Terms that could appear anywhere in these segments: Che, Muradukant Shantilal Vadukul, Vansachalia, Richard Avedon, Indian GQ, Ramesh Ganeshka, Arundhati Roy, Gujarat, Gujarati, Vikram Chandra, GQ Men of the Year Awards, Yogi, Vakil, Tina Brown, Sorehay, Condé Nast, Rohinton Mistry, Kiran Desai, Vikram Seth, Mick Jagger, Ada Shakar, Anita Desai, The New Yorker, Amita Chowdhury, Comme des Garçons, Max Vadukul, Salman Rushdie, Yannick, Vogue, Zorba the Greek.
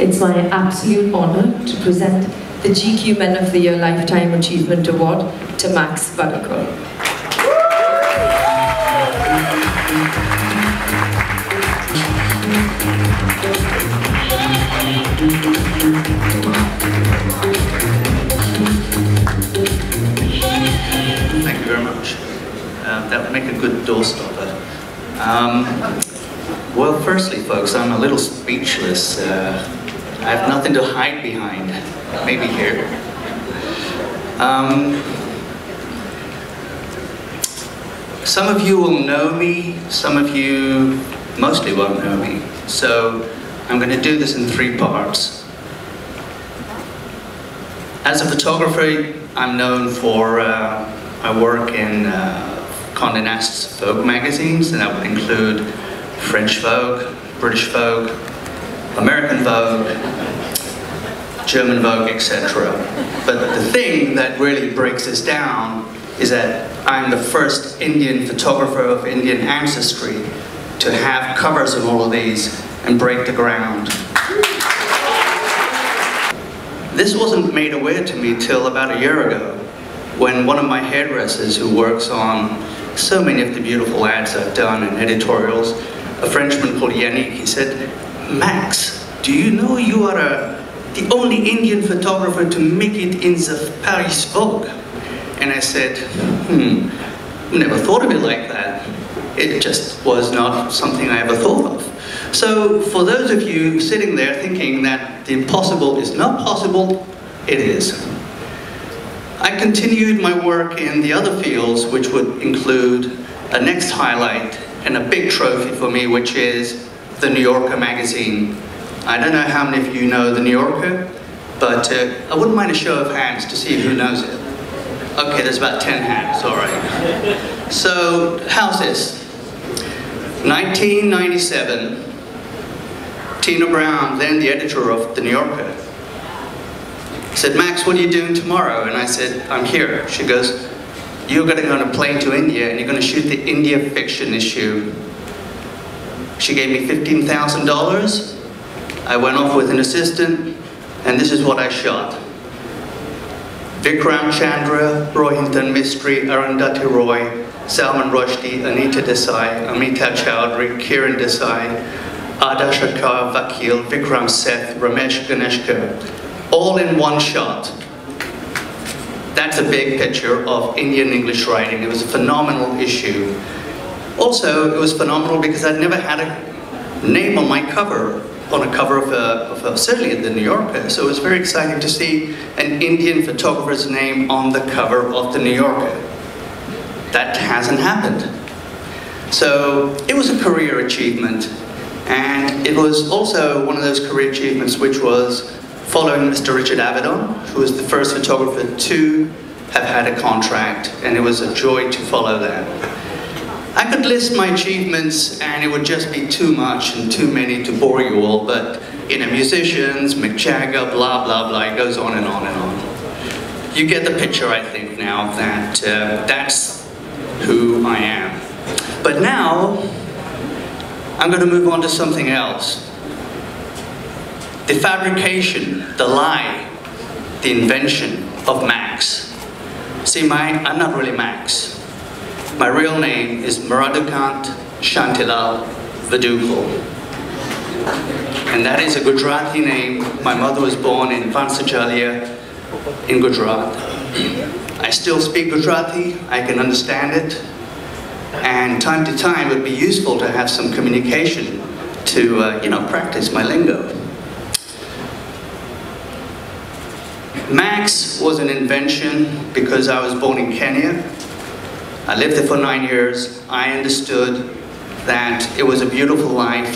It's my absolute honor to present the GQ Men of the Year Lifetime Achievement Award to Max Vadukul. Thank you very much. That would make a good doorstopper. Well, firstly, folks, I'm a little speechless. I have nothing to hide behind. Maybe here. Some of you will know me. Some of you mostly won't know me. So I'm going to do this in three parts. As a photographer, I'm known for my work in Condé Nast's Vogue magazines, and that would include French Vogue, British Vogue, American Vogue, German Vogue, etc. But the thing that really breaks this down is that I'm the first Indian photographer of Indian ancestry to have covers of all of these and break the ground. This wasn't made aware to me till about a year ago, when one of my hairdressers, who works on so many of the beautiful ads I've done and editorials, a Frenchman called Yannick, he said, "Max, do you know you are the only Indian photographer to make it in the Paris Vogue?" And I said, never thought of it like that. It just was not something I ever thought of. So for those of you sitting there thinking that the impossible is not possible, it is. I continued my work in the other fields, which would include a next highlight and a big trophy for me, which is The New Yorker magazine. I don't know how many of you know The New Yorker, but I wouldn't mind a show of hands to see who knows it. Okay, there's about 10 hands, all right. So, how's this? 1997, Tina Brown, then the editor of The New Yorker, said, "Max, what are you doing tomorrow?" And I said, "I'm here." She goes, "You're going to go on a plane to India and you're going to shoot the India fiction issue." She gave me $15,000. I went off with an assistant, and this is what I shot. Vikram Chandra, Rohinton Mistry, Arundhati Roy, Salman Rushdie, Anita Desai, Amita Chowdhury, Kiran Desai, Ada Shakar, Vakil, Vikram Seth, Ramesh Ganeshka, all in one shot. That's a big picture of Indian English writing. It was a phenomenal issue. Also, it was phenomenal because I'd never had a name on my cover. certainly The New Yorker. So it was very exciting to see an Indian photographer's name on the cover of The New Yorker. That hasn't happened. So it was a career achievement. And it was also one of those career achievements which was following Mr. Richard Avedon, who was the first photographer to have had a contract, and it was a joy to follow that. I could list my achievements and it would just be too much and too many to bore you all, but musicians, Mick Jagger, blah, blah, blah, it goes on and on and on. You get the picture, I think, now that that's who I am. But now, I'm going to move on to something else. The fabrication, the lie, the invention of Max. See, I'm not really Max. My real name is Muradukant Shantilal Vadukul. And that is a Gujarati name. My mother was born in Vansachalia in Gujarat. I still speak Gujarati, I can understand it. And time to time it would be useful to have some communication to practice my lingo. Max was an invention because I was born in Kenya. I lived there for 9 years. I understood that it was a beautiful life.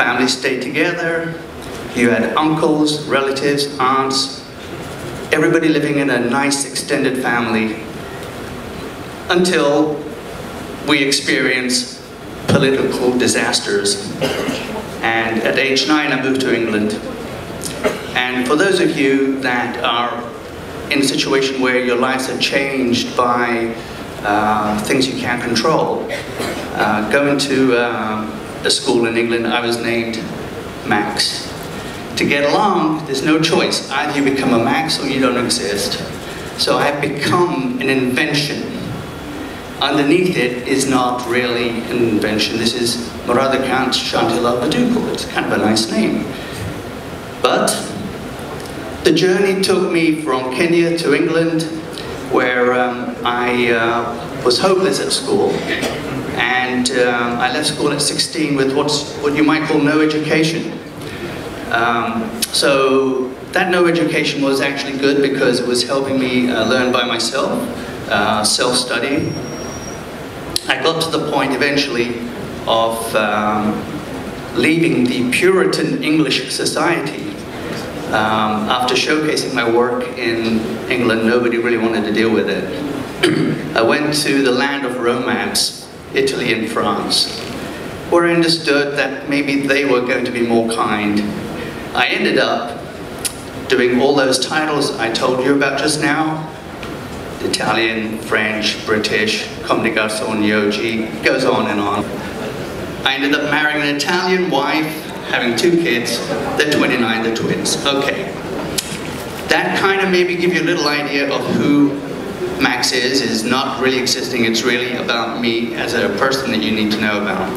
Families stayed together. You had uncles, relatives, aunts, everybody living in a nice extended family until we experienced political disasters. And at age 9, I moved to England. And for those of you that are in a situation where your lives are changed by things you can't control. Going to a school in England, I was named Max. to get along, there's no choice. Either you become a Max or you don't exist. So I've become an invention. Underneath it is not really an invention. This is Muradukant Shantilal Vadukul. It's kind of a nice name. But the journey took me from Kenya to England, where I was hopeless at school. And I left school at 16 with what you might call no education. So that no education was actually good because it was helping me learn by myself, self-study. I got to the point eventually of leaving the Puritan English society. After showcasing my work in England, nobody really wanted to deal with it. I went to the land of romance, Italy and France, where I understood that maybe they were going to be more kind. I ended up doing all those titles I told you about just now: Italian, French, British, Comme des Garçons, Yogi, goes on and on. I ended up marrying an Italian wife, having two kids. They're 29, they're twins. Okay. That kind of maybe give you a little idea of who Max is not really existing. It's really about me as a person that you need to know about.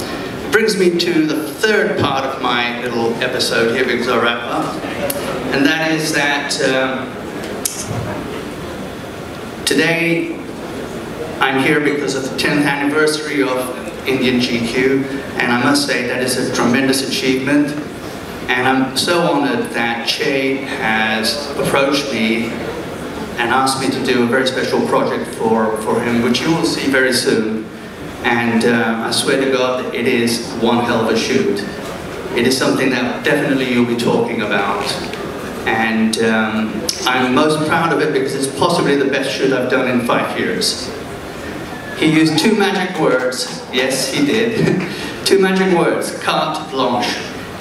Brings me to the third part of my little episode here, because I'll wrap up. And that is that today I'm here because of the 10th anniversary of Indian GQ, and I must say that is a tremendous achievement. And I'm so honored that Che has approached me and asked me to do a very special project for him, which you will see very soon. And I swear to God, it is one hell of a shoot. It is something that definitely you'll be talking about. And I'm most proud of it because it's possibly the best shoot I've done in 5 years. He used two magic words. Yes, he did. Two magic words, carte blanche.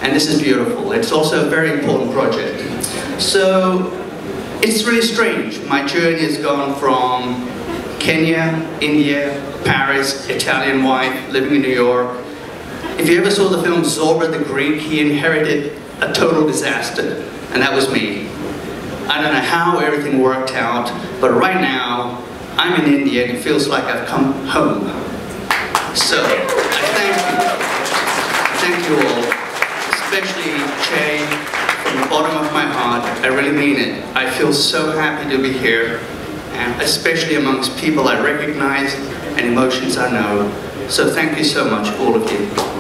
And this is beautiful. It's also a very important project. So, it's really strange. My journey has gone from Kenya, India, Paris, Italian wife, living in New York. If you ever saw the film Zorba the Greek, he inherited a total disaster, and that was me. I don't know how everything worked out, but right now, I'm in India, and it feels like I've come home. So, I thank you. Thank you all, especially Che. From the bottom of my heart, I really mean it. I feel so happy to be here, and especially amongst people I recognize and emotions I know. So thank you so much, all of you.